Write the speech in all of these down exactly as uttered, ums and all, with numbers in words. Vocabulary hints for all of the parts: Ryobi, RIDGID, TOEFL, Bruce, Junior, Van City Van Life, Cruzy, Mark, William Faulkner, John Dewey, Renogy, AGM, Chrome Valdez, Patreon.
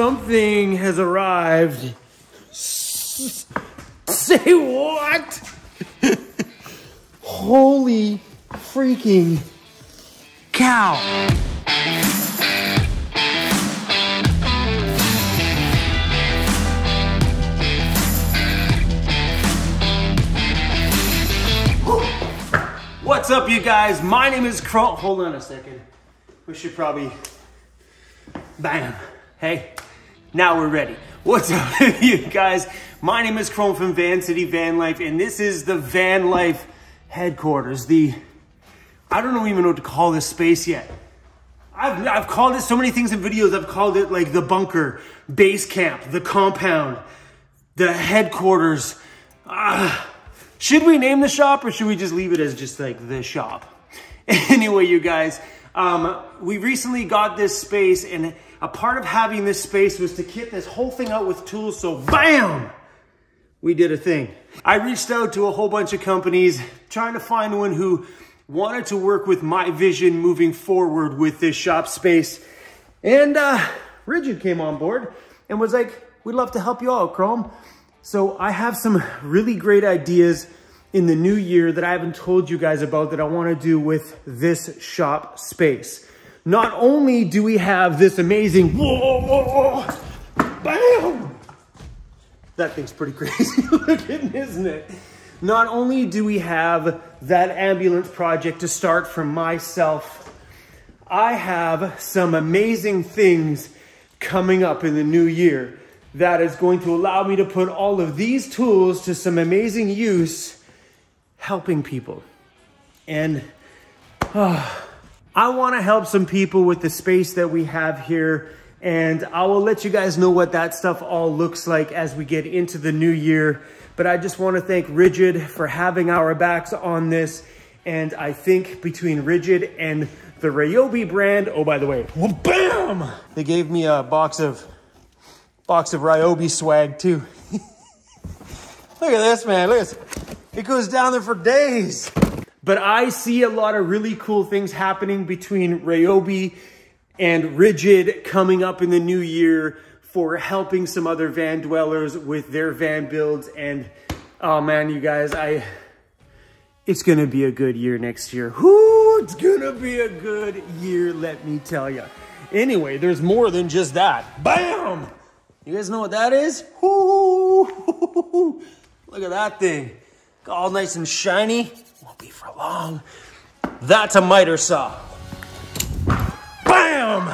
Something has arrived. Say what? Holy freaking cow. What's up, you guys? My name is Chrome. Hold on a second. We should probably... Bam. Hey, now we're ready. What's up, you guys? My name is Chrome from Van City Van Life, and this is the Van Life headquarters. The, I don't even know what to call this space yet. I've, I've called it so many things in videos. I've called it like the bunker, base camp, the compound, the headquarters. Uh, should we name the shop, or should we just leave it as just like the shop? Anyway, you guys, um, we recently got this space, and a part of having this space was to kit this whole thing out with tools, so bam, we did a thing. I reached out to a whole bunch of companies trying to find one who wanted to work with my vision moving forward with this shop space. And uh, RIDGID came on board and was like, we'd love to help you out, Chrome. So I have some really great ideas in the new year that I haven't told you guys about that I wanna do with this shop space. Not only do we have this amazing, whoa, whoa, whoa, bam! That thing's pretty crazy looking, isn't it? Not only do we have that ambulance project to start from myself, I have some amazing things coming up in the new year that is going to allow me to put all of these tools to some amazing use, helping people. And, ah. Oh, I want to help some people with the space that we have here, and I will let you guys know what that stuff all looks like as we get into the new year. But I just want to thank RIDGID for having our backs on this, and I think between RIDGID and the Ryobi brand, oh, by the way, bam! They gave me a box of, box of Ryobi swag too. Look at this, man, look at this. It goes down there for days. But I see a lot of really cool things happening between Ryobi and RIDGID coming up in the new year for helping some other van dwellers with their van builds. And oh man, you guys, I it's gonna be a good year next year. Whoo, it's gonna be a good year, let me tell you. Anyway, there's more than just that. Bam! You guys know what that is? Whoo! Look at that thing. All nice and shiny. Won't be for long. That's a miter saw. Bam!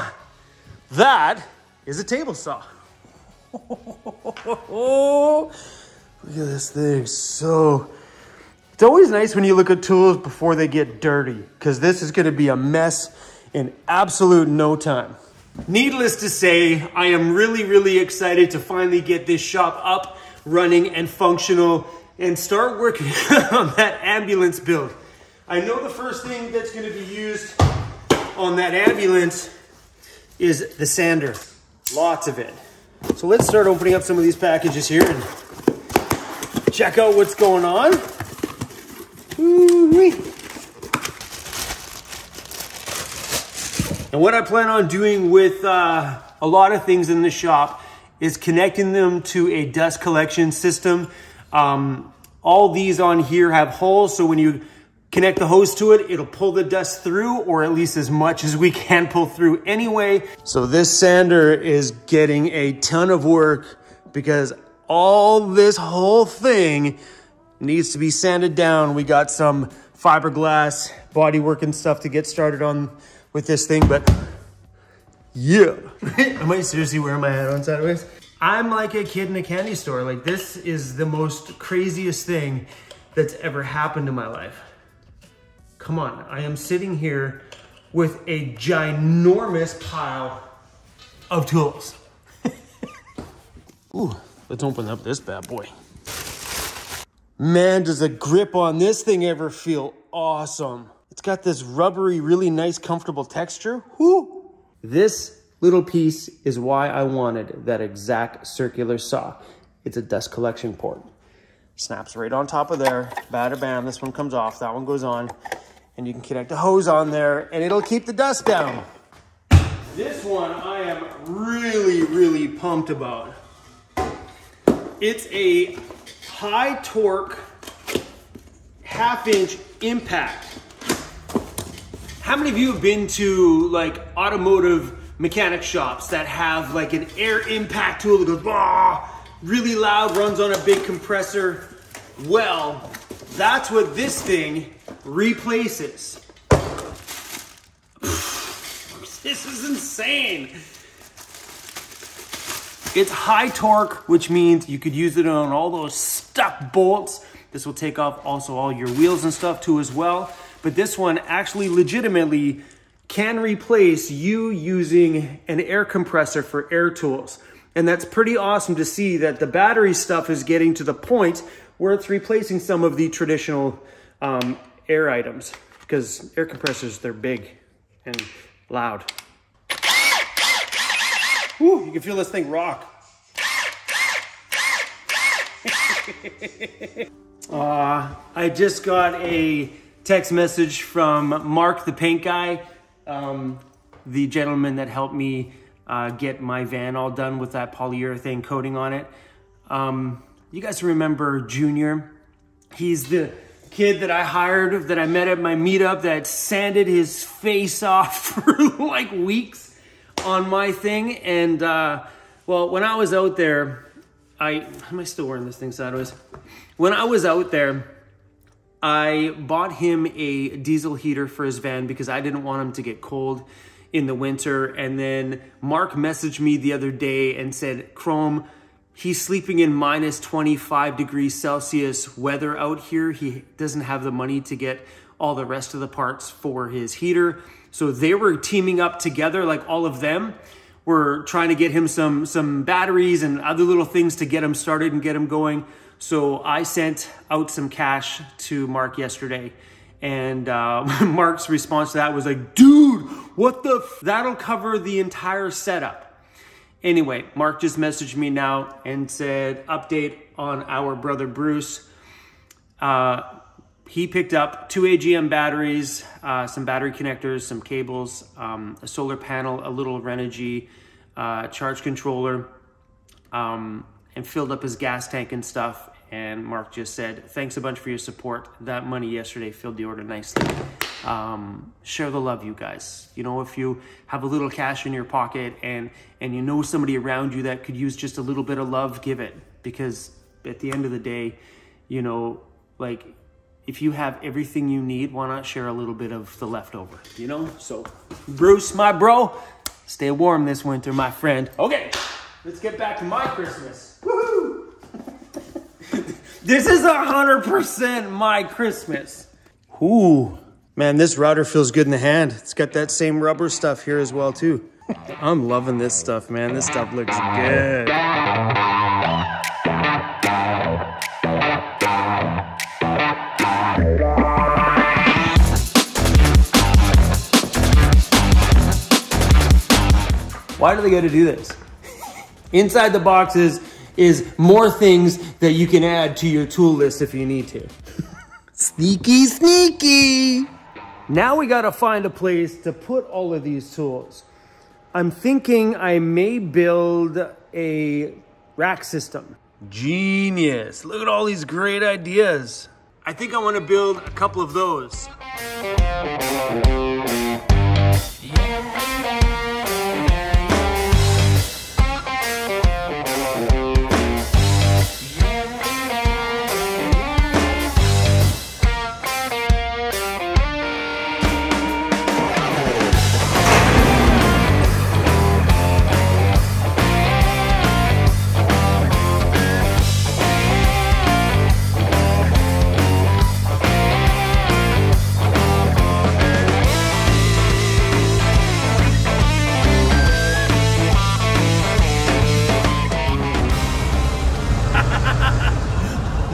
That is a table saw. Look at this thing. So, it's always nice when you look at tools before they get dirty, because this is going to be a mess in absolute no time. Needless to say, I am really, really excited to finally get this shop up, running, and functional, and start working on that ambulance build. I know the first thing that's gonna be used on that ambulance is the sander, lots of it. So let's start opening up some of these packages here and check out what's going on. Ooh-wee. And what I plan on doing with uh, a lot of things in the shop is connecting them to a dust collection system. Um, all these on here have holes, so when you connect the hose to it, it'll pull the dust through, or at least as much as we can pull through anyway. So this sander is getting a ton of work because all this whole thing needs to be sanded down. We got some fiberglass bodywork and stuff to get started on with this thing, but yeah. Am I seriously wearing my hat on sideways? I'm like a kid in a candy store. Like, this is the most craziest thing that's ever happened in my life. Come on, I am sitting here with a ginormous pile of tools. Ooh, let's open up this bad boy. Man, does the grip on this thing ever feel awesome. It's got this rubbery, really nice, comfortable texture. Woo! This little piece is why I wanted that exact circular saw. It's a dust collection port. Snaps right on top of there. Bada bam, this one comes off, that one goes on, and you can connect a hose on there and it'll keep the dust down. This one I am really, really pumped about. It's a high torque, half inch impact. How many of you have been to like automotive mechanic shops that have like an air impact tool that goes ah, really loud, runs on a big compressor? Well, that's what this thing replaces. This is insane. It's high torque, which means you could use it on all those stuck bolts. This will take off also all your wheels and stuff too as well. But this one actually legitimately can replace you using an air compressor for air tools. And that's pretty awesome to see that the battery stuff is getting to the point where it's replacing some of the traditional um, air items, because air compressors, they're big and loud. Woo, you can feel this thing rock. uh, I just got a text message from Mark, the paint guy, um, the gentleman that helped me uh, get my van all done with that polyurethane coating on it. Um, you guys remember Junior? He's the kid that I hired, that I met at my meetup, that sanded his face off for like weeks on my thing. And uh, well, when I was out there, I, am I still wearing this thing sideways? When I was out there, I bought him a diesel heater for his van because I didn't want him to get cold in the winter. And then Mark messaged me the other day and said, Chrome, he's sleeping in minus twenty-five degrees Celsius weather out here. He doesn't have the money to get all the rest of the parts for his heater. So they were teaming up together, like all of them were trying to get him some, some batteries and other little things to get him started and get him going. So I sent out some cash to Mark yesterday. And uh, Mark's response to that was like, dude, what the f? That'll cover the entire setup. Anyway, Mark just messaged me now and said, update on our brother Bruce. Uh, he picked up two A G M batteries, uh, some battery connectors, some cables, um, a solar panel, a little Renogy uh, charge controller, um, and filled up his gas tank and stuff. And Mark just said, thanks a bunch for your support. That money yesterday filled the order nicely. Um, share the love, you guys. You know, if you have a little cash in your pocket and, and you know somebody around you that could use just a little bit of love, give it. Because at the end of the day, you know, like if you have everything you need, why not share a little bit of the leftover, you know? So Bruce, my bro, stay warm this winter, my friend. Okay, let's get back to my Christmas. Woohoo! This is one hundred percent my Christmas. Ooh. Man, this router feels good in the hand. It's got that same rubber stuff here as well too. I'm loving this stuff, man. This stuff looks good. Why do they gotta do this? Inside the boxes is more things that you can add to your tool list if you need to. Sneaky, sneaky. Now we gotta find a place to put all of these tools. I'm thinking I may build a rack system. Genius, look at all these great ideas. I think I wanna build a couple of those.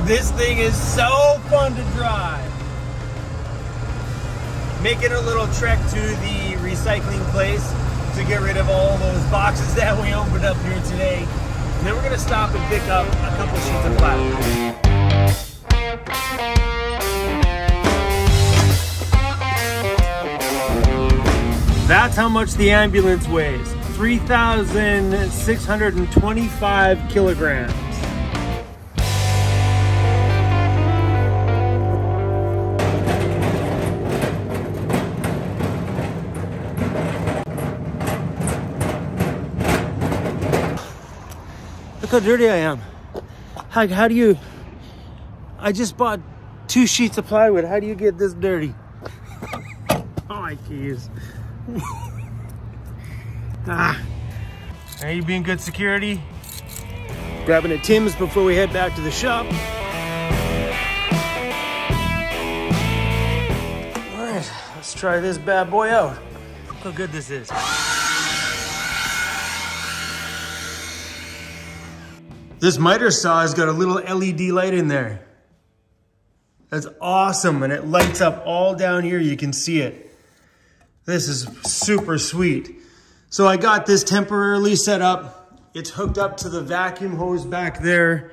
This thing is so fun to drive. Making a little trek to the recycling place to get rid of all those boxes that we opened up here today. And then we're gonna stop and pick up a couple sheets of plastic. That's how much the ambulance weighs. three thousand six hundred twenty-five kilograms. Look how dirty I am. How, how do you... I just bought two sheets of plywood. How do you get this dirty? Oh, my geez. Ah. Are you being good security? Grabbing at Tim's before we head back to the shop. All right, let's try this bad boy out. Look how good this is. This miter saw has got a little L E D light in there. That's awesome, and it lights up all down here. You can see it. This is super sweet. So I got this temporarily set up. It's hooked up to the vacuum hose back there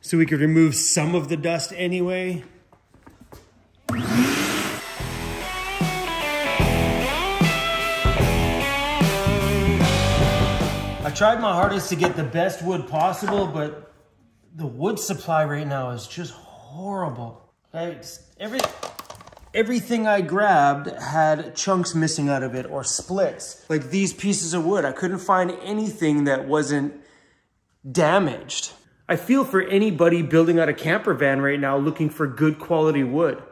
so we could remove some of the dust anyway. I tried my hardest to get the best wood possible, but the wood supply right now is just horrible. It's every, everything I grabbed had chunks missing out of it or splits. Like these pieces of wood, I couldn't find anything that wasn't damaged. I feel for anybody building out a camper van right now looking for good quality wood.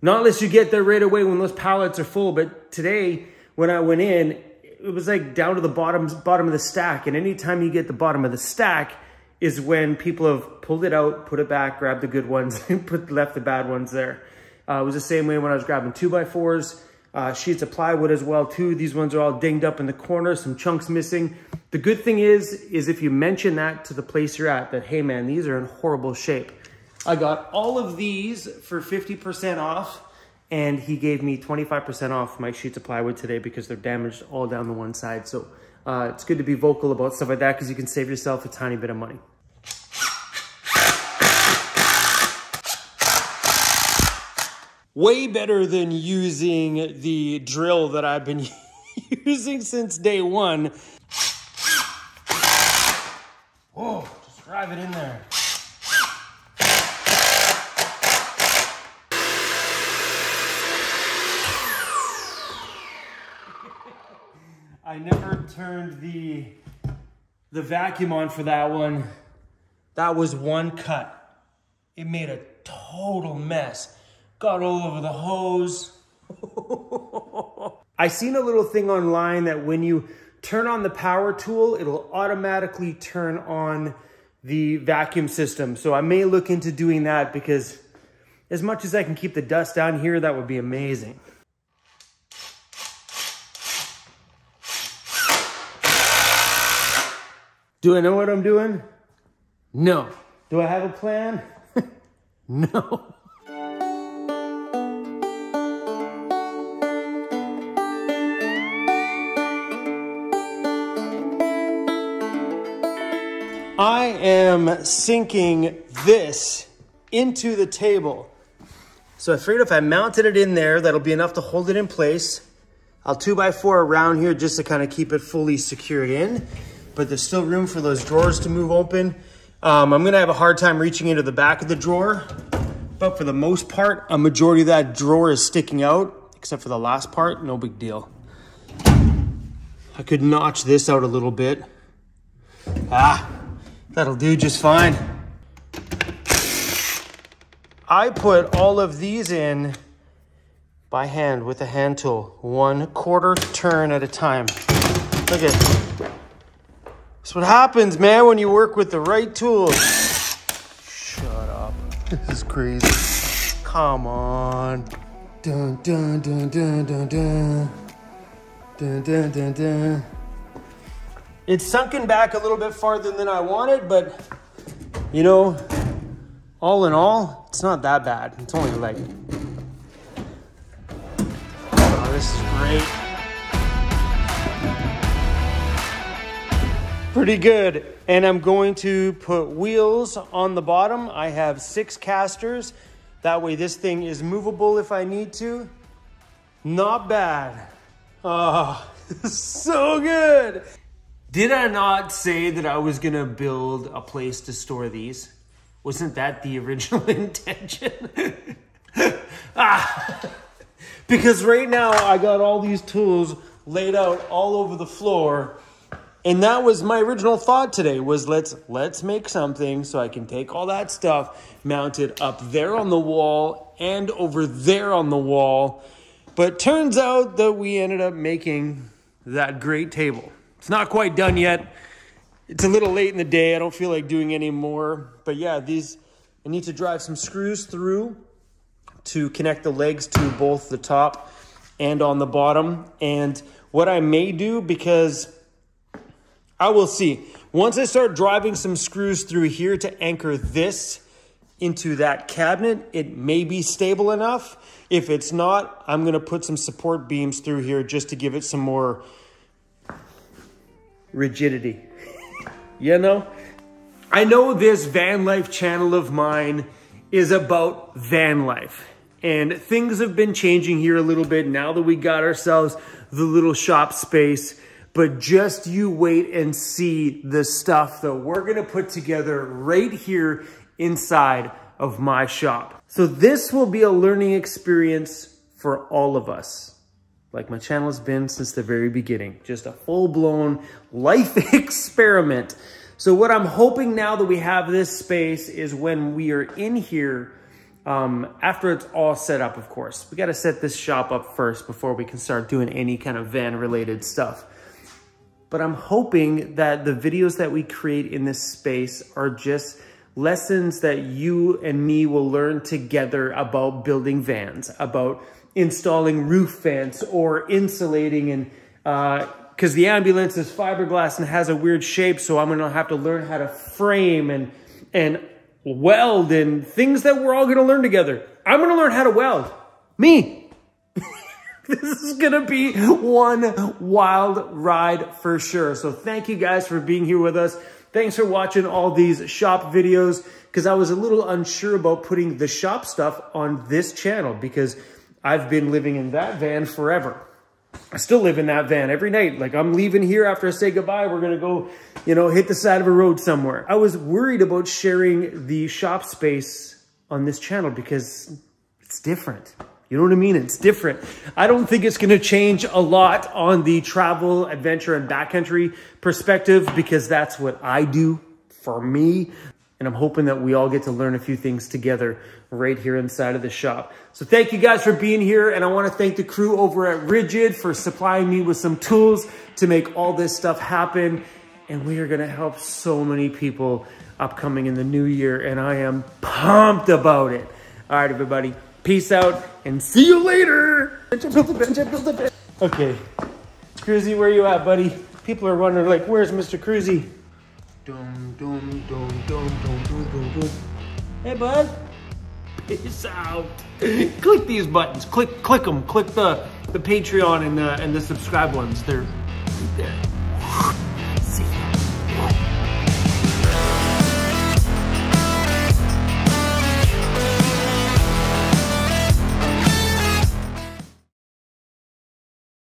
Not unless you get there right away when those pallets are full, but today when I went in, it was like down to the bottom, bottom of the stack. And anytime you get the bottom of the stack, is when people have pulled it out, put it back, grabbed the good ones, and put, left the bad ones there. Uh, it was the same way when I was grabbing two by fours, uh, sheets of plywood as well too. These ones are all dinged up in the corner, some chunks missing. The good thing is, is if you mention that to the place you're at, that, hey man, these are in horrible shape. I got all of these for fifty percent off, and he gave me twenty-five percent off my sheets of plywood today because they're damaged all down the one side. So uh, it's good to be vocal about stuff like that because you can save yourself a tiny bit of money. Way better than using the drill that I've been using since day one. Whoa, just drive it in there. I never turned the, the vacuum on for that one. That was one cut. It made a total mess. Got all over the hose. I seen a little thing online that when you turn on the power tool, it'll automatically turn on the vacuum system. So I may look into doing that because as much as I can keep the dust down here, that would be amazing. Do I know what I'm doing? No. Do I have a plan? No. I am sinking this into the table. So I figured if I mounted it in there, that'll be enough to hold it in place. I'll two by four around here just to kind of keep it fully secured in, but there's still room for those drawers to move open. Um, I'm gonna have a hard time reaching into the back of the drawer, but for the most part, a majority of that drawer is sticking out, except for the last part, no big deal. I could notch this out a little bit. Ah. That'll do just fine. I put all of these in by hand with a hand tool, one quarter turn at a time. Look at it. That's what happens, man, when you work with the right tools. Shut up. This is crazy. Come on. Dun, dun, dun, dun, dun, dun. Dun, dun, dun, dun. It's sunken back a little bit farther than I wanted, but you know, all in all, it's not that bad. It's only like, oh, this is great. Pretty good. And I'm going to put wheels on the bottom. I have six casters. That way this thing is movable if I need to. Not bad. Oh. So good. Did I not say that I was gonna build a place to store these? Wasn't that the original intention? Ah, because right now I got all these tools laid out all over the floor. And that was my original thought today, was let's let's make something so I can take all that stuff, mount it up there on the wall and over there on the wall. But turns out that we ended up making that great table. It's not quite done yet. It's a little late in the day. I don't feel like doing any more. But yeah, these, I need to drive some screws through to connect the legs to both the top and on the bottom. And what I may do, because I will see. Once I start driving some screws through here to anchor this into that cabinet, it may be stable enough. If it's not, I'm going to put some support beams through here just to give it some more rigidity. You know? I know this van life channel of mine is about van life. And things have been changing here a little bit now that we got ourselves the little shop space. But just you wait and see the stuff that we're gonna put together right here inside of my shop. So this will be a learning experience for all of us. Like my channel has been since the very beginning, just a full-blown life experiment. So what I'm hoping now that we have this space is when we are in here, um, after it's all set up, of course, we gotta set this shop up first before we can start doing any kind of van-related stuff. But I'm hoping that the videos that we create in this space are just lessons that you and me will learn together about building vans, about installing roof vents or insulating, and uh, because the ambulance is fiberglass and has a weird shape, so I'm gonna have to learn how to frame and and weld and things that we're all gonna learn together. I'm gonna learn how to weld, me. This is gonna be one wild ride for sure. So thank you guys for being here with us. Thanks for watching all these shop videos, because I was a little unsure about putting the shop stuff on this channel because I've been living in that van forever. I still live in that van every night. Like, I'm leaving here after I say goodbye. We're gonna go, you know, hit the side of a road somewhere. I was worried about sharing the shop space on this channel because it's different. You know what I mean? It's different. I don't think it's going to change a lot on the travel, adventure, and backcountry perspective, because that's what I do for me. And I'm hoping that we all get to learn a few things together right here inside of the shop. So thank you guys for being here. And I want to thank the crew over at RIDGID for supplying me with some tools to make all this stuff happen. And we are going to help so many people upcoming in the new year. And I am pumped about it. All right, everybody. Peace out, and see you later. Benja, build the Benja, build the Benja. Okay, Cruzy, where you at, buddy? People are wondering, like, where's Mister Cruzy? Dum, dum, dum, dum, dum, dum, dum. Hey, bud. Peace out. Click these buttons. Click, click them. Click the the Patreon and the and the subscribe ones. They're right there. See you.